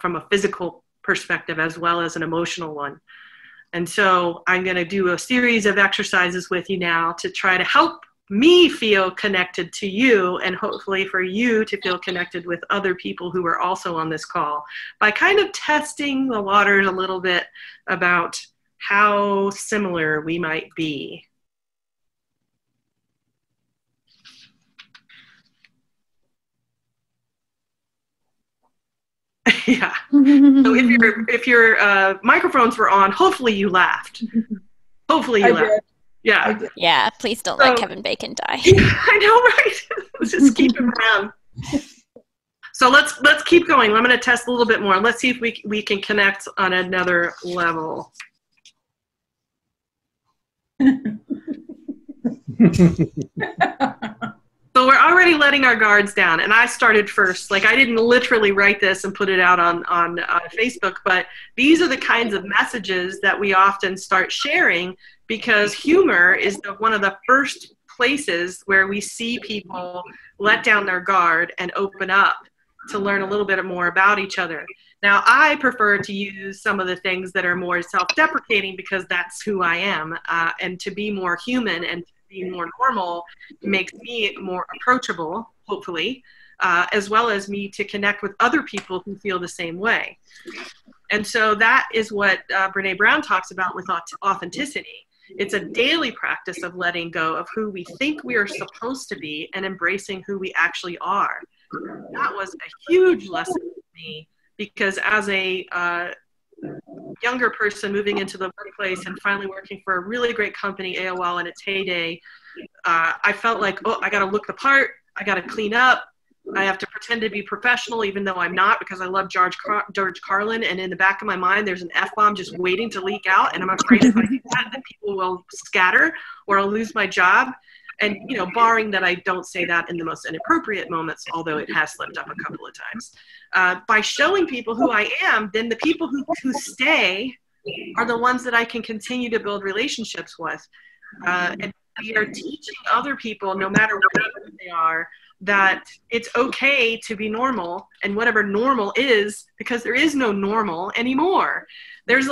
from a physical perspective as well as an emotional one. And so I'm going to do a series of exercises with you now to try to help me feel connected to you, and hopefully for you to feel connected with other people who are also on this call, by kind of testing the waters a little bit about how similar we might be. Yeah. So if your microphones were on, hopefully you laughed. Hopefully you laughed. Yeah. Yeah. Please don't let Kevin Bacon die. I know, right? Let's just keep him around. So let's keep going. I'm going to test a little bit more. Let's see if we can connect on another level. So we're already letting our guards down, and I started first. Like, I didn't literally write this and put it out on Facebook, but these are the kinds of messages that we often start sharing, because humor is one of the first places where we see people let down their guard and open up to learn a little bit more about each other. Now, I prefer to use some of the things that are more self-deprecating because that's who I am, and to be more human and to be more normal makes me more approachable, hopefully, as well as me to connect with other people who feel the same way. And so that is what Brené Brown talks about with authenticity. It's a daily practice of letting go of who we think we are supposed to be and embracing who we actually are. That was a huge lesson for me, because as a younger person moving into the workplace and finally working for a really great company, AOL, in its heyday, I felt like, oh, I got to look the part. I got to clean up. I have to pretend to be professional, even though I'm not, because I love George Carlin. And in the back of my mind, there's an F-bomb just waiting to leak out. And I'm afraid if I do that, that people will scatter or I'll lose my job. And, you know, barring that I don't say that in the most inappropriate moments, although it has slipped up a couple of times. By showing people who I am, then the people who stay are the ones that I can continue to build relationships with. And we are teaching other people, no matter where they are, that it's okay to be normal, and whatever normal is, because there is no normal anymore. There's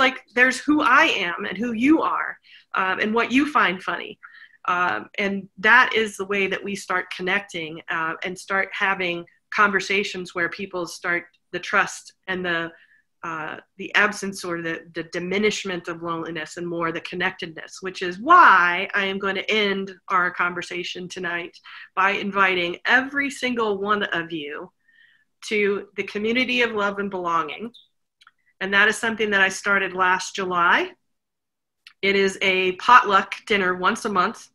who I am and who you are, and what you find funny. And that is the way that we start connecting and start having conversations where people start the trust and the absence or the diminishment of loneliness and more the connectedness, which is why I am going to end our conversation tonight by inviting every single one of you to the community of love and belonging. And that is something that I started last July. It is a potluck dinner once a month.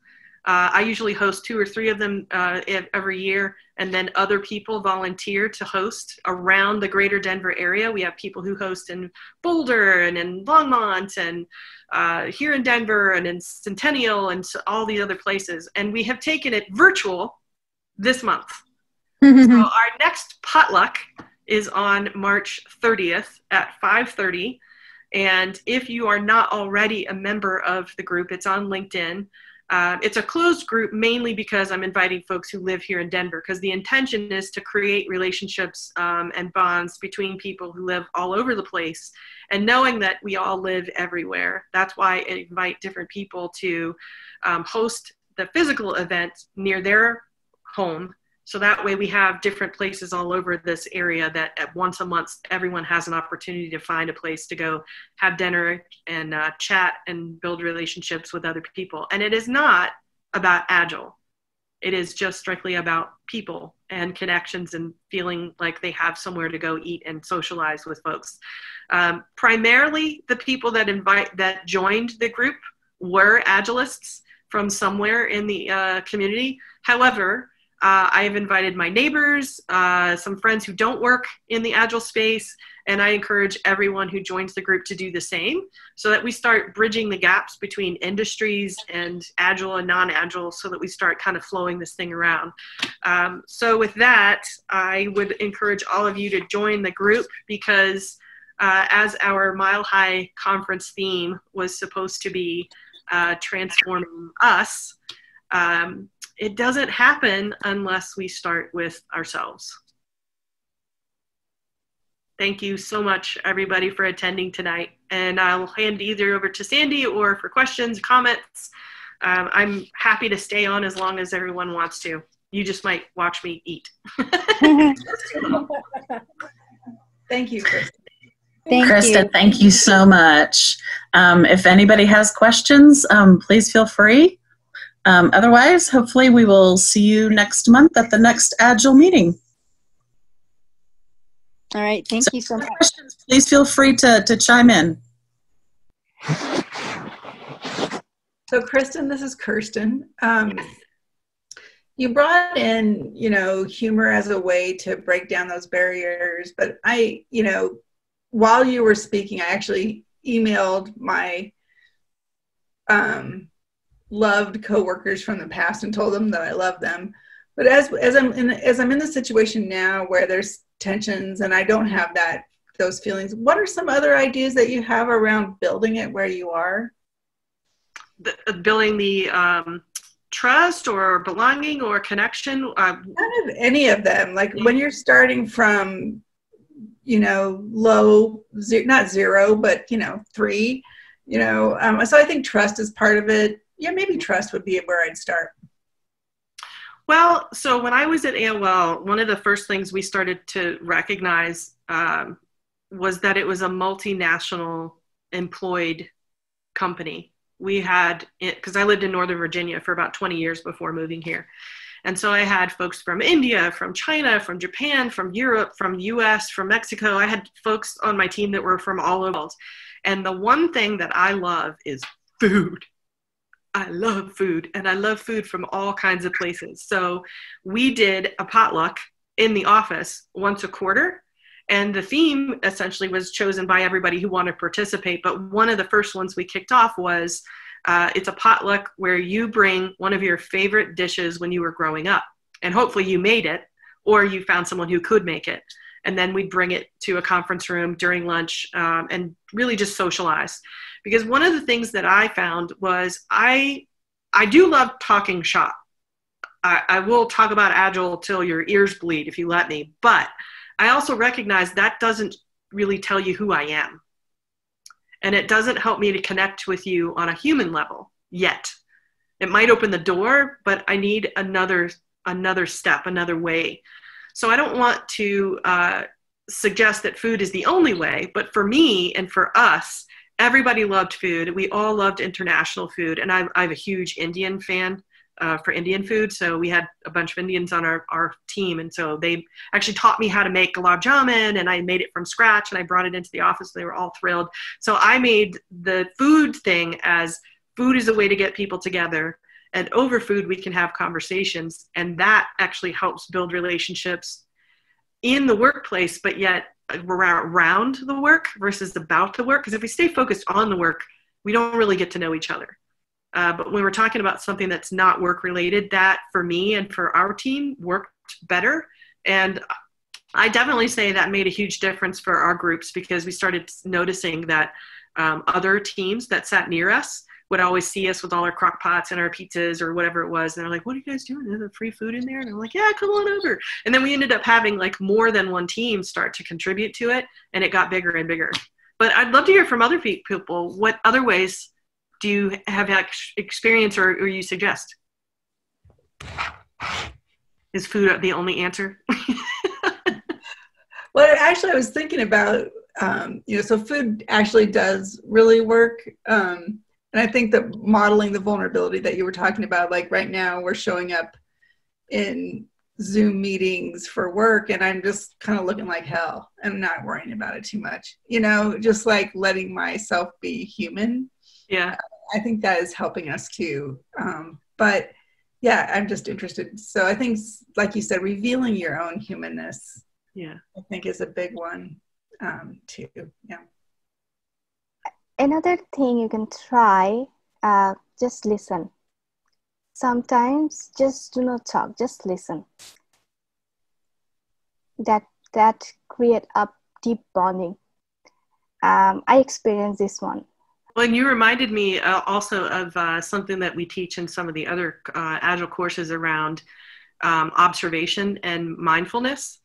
I usually host 2 or 3 of them every year, and then other people volunteer to host around the greater Denver area. We have people who host in Boulder and in Longmont and here in Denver and in Centennial and all the other places. And we have taken it virtual this month. So our next potluck is on March 30th at 5:30. And if you are not already a member of the group, it's on LinkedIn. It's a closed group mainly because I'm inviting folks who live here in Denver, because the intention is to create relationships and bonds between people who live all over the place, and knowing that we all live everywhere. That's why I invite different people to host the physical event near their home. So that way we have different places all over this area that at once a month, everyone has an opportunity to find a place to go have dinner and chat and build relationships with other people. And it is not about Agile. It is just strictly about people and connections and feeling like they have somewhere to go eat and socialize with folks. Primarily the people that joined the group were Agilists from somewhere in the community. However, I have invited my neighbors, some friends who don't work in the Agile space, and I encourage everyone who joins the group to do the same, so that we start bridging the gaps between industries and Agile and non-Agile, so that we start kind of flowing this thing around. So with that, I would encourage all of you to join the group, because as our Mile High conference theme was supposed to be transforming us, it doesn't happen unless we start with ourselves. Thank you so much, everybody, for attending tonight. And I'll hand either over to Sandy or for questions, comments. I'm happy to stay on as long as everyone wants to. You just might watch me eat. Thank you, Kristen. Thank you so much. If anybody has questions, please feel free. Otherwise, hopefully we will see you next month at the next Agile meeting. All right, thank you so much. Questions, please feel free to chime in. So Kristen, this is Kirsten. You brought in, you know, humor as a way to break down those barriers, but I, you know, while you were speaking, I actually emailed my loved coworkers from the past and told them that I love them. But as I'm in the situation now where there's tensions and I don't have those feelings, what are some other ideas that you have around building it where you are? Building the trust or belonging or connection? None of any of them. Like when you're starting from, you know, low, not zero, but, you know, 3, you know. So I think trust is part of it. Yeah, maybe trust would be where I'd start. Well, so when I was at AOL, one of the first things we started to recognize was that it was a multinational employed company. Because I lived in Northern Virginia for about 20 years before moving here. And so I had folks from India, from China, from Japan, from Europe, from US, from Mexico. I had folks on my team that were from all over the world. And the one thing that I love is food. I love food, and I love food from all kinds of places. So we did a potluck in the office once a quarter. And the theme essentially was chosen by everybody who wanted to participate. But one of the first ones we kicked off was, it's a potluck where you bring one of your favorite dishes when you were growing up. And hopefully you made it, or you found someone who could make it. And then we'd bring it to a conference room during lunch and really just socialize. Because one of the things that I found was I do love talking shop. I will talk about Agile till your ears bleed if you let me. But I also recognize that doesn't really tell you who I am. And it doesn't help me to connect with you on a human level yet. It might open the door, but I need another step, another way. So I don't want to suggest that food is the only way, but for me and for us, everybody loved food. We all loved international food. And I'm a huge Indian fan. For Indian food. So we had a bunch of Indians on our team. And so they actually taught me how to make gulab jamun, and I made it from scratch, and I brought it into the office. They were all thrilled. So I made the food thing as food is a way to get people together, and over food, we can have conversations. And that actually helps build relationships in the workplace, but yet we're around the work versus about the work. Because if we stay focused on the work, we don't really get to know each other. But when we're talking about something that's not work-related, that for me and for our team worked better. And I definitely say that made a huge difference for our groups, because we started noticing that other teams that sat near us would always see us with all our crock pots and our pizzas or whatever it was. And they're like, what are you guys doing? Is there free food in there? And I'm like, yeah, come on over. And then we ended up having like more than one team start to contribute to it. And it got bigger and bigger. But I'd love to hear from other people what other ways do you have experience or you suggest? Is food the only answer? Well, actually, I was thinking about, you know, so food actually does really work. And I think that modeling the vulnerability that you were talking about, like right now we're showing up in Zoom meetings for work, and I'm just kind of looking like hell. I'm not worrying about it too much, you know, just like letting myself be human. Yeah, I think that is helping us too. But yeah, I'm just interested. So I think, like you said, revealing your own humanness, yeah, I think is a big one too. Yeah. Another thing you can try, just listen. Sometimes just do not talk, just listen. That create a deep bonding. I experienced this one. Well, and you reminded me also of something that we teach in some of the other Agile courses around observation and mindfulness.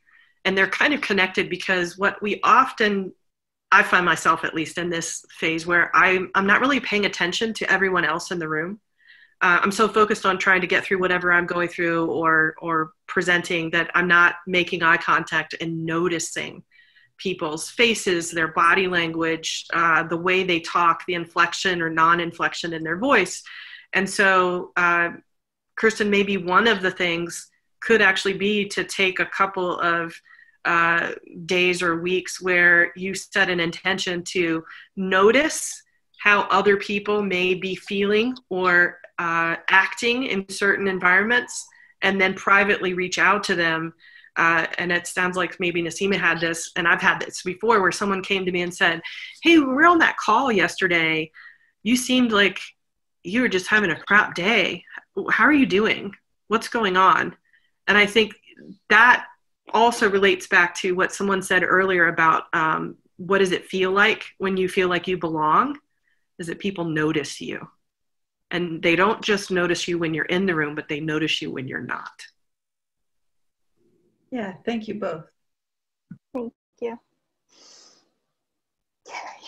And they're kind of connected, because what we often, I find myself at least in this phase where I'm not really paying attention to everyone else in the room. I'm so focused on trying to get through whatever I'm going through or presenting that I'm not making eye contact and noticing people's faces, their body language, the way they talk, the inflection or non-inflection in their voice. And so, Kristen, maybe one of the things could actually be to take a couple of days or weeks where you set an intention to notice how other people may be feeling or acting in certain environments, and then privately reach out to them. And it sounds like maybe Nasima had this, and I've had this before, where someone came to me and said, hey, we were on that call yesterday. You seemed like you were just having a crap day. How are you doing? What's going on? And I think that also relates back to what someone said earlier about what does it feel like when you feel like you belong? Is that people notice you. And they don't just notice you when you're in the room, but they notice you when you're not. Yeah, thank you both. Thank you.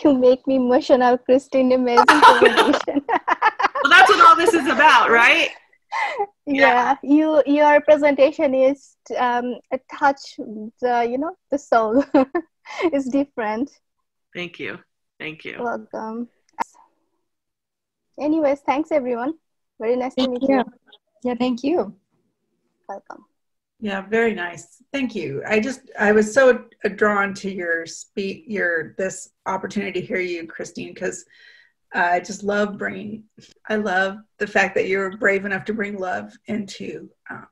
You make me emotional, Kristen. Amazing conversation. Well, that's what all this is about, right? Yeah. Your presentation is a touch the, you know, the soul. It's different. Thank you. Thank you. Welcome. Anyways, thanks everyone. Very nice to meet you. Yeah, thank you. welcome. Yeah, very nice. Thank you. I was so drawn to your speech, this opportunity to hear you, Christine, because I just love bringing, I love the fact that you're brave enough to bring love into our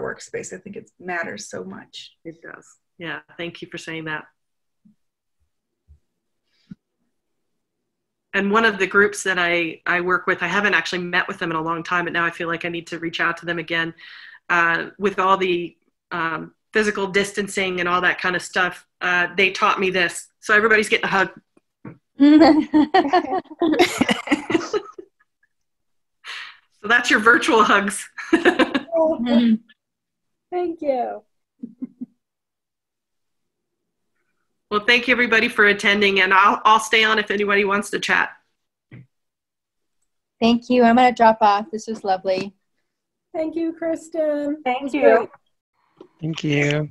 workspace. I think it matters so much. It does. Yeah. Thank you for saying that. And one of the groups that I work with, I haven't actually met with them in a long time, but now I feel like I need to reach out to them again. With all the physical distancing and all that kind of stuff, they taught me this. So everybody's getting a hug. So that's your virtual hugs. Thank you. Well, thank you everybody for attending, and I'll stay on if anybody wants to chat. Thank you. I'm going to drop off. This was lovely. Thank you, Kristen. Thank you. Thank you.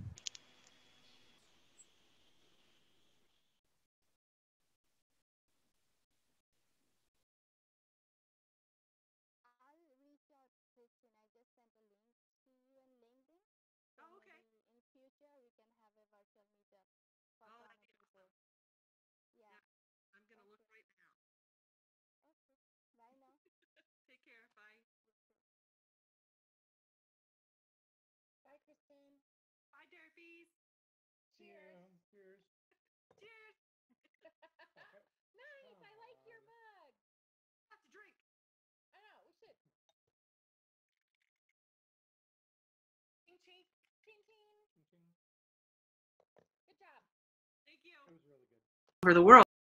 Over the world.